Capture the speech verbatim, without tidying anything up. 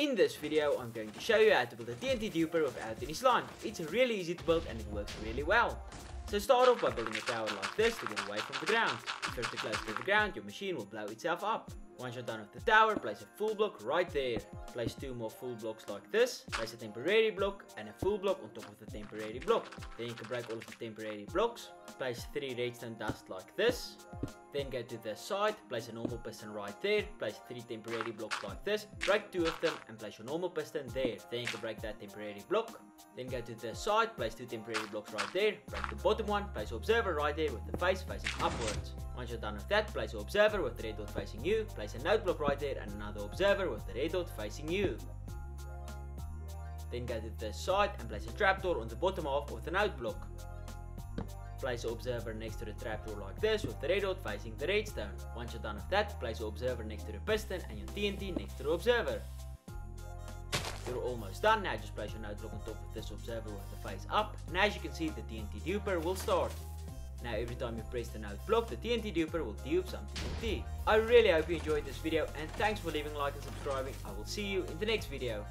In this video, I'm going to show you how to build a T N T duper without any slime. It's really easy to build and it works really well. So start off by building a tower like this to get away from the ground. If you're too close to the ground, your machine will blow itself up. Once you're done with the tower, place a full block right there. Place two more full blocks like this. Place a temporary block and a full block on top of the temporary block. Then you can break all of the temporary blocks. Place three redstone dust like this. Then go to the side, place a normal piston right there. Place three temporary blocks like this. Break two of them and place your normal piston there. Then you can break that temporary block. Then go to the side, place two temporary blocks right there. Break the bottom one, place your observer right there with the face facing upwards. Once you're done with that, place your observer with the red dot facing you. Place a node block right there and another observer with the red dot facing you. Then go to the side and place a trapdoor on the bottom half of the node block. Place the observer next to the trapdoor like this with the red dot facing the redstone. Once you're done with that, place the observer next to the piston and your T N T next to the observer. You're almost done. Now just place your node block on top of this observer with the face up, and as you can see, the T N T duper will start. Now every time you press the node block, the T N T duper will dupe some T N T. I really hope you enjoyed this video, and thanks for leaving a like and subscribing. I will see you in the next video.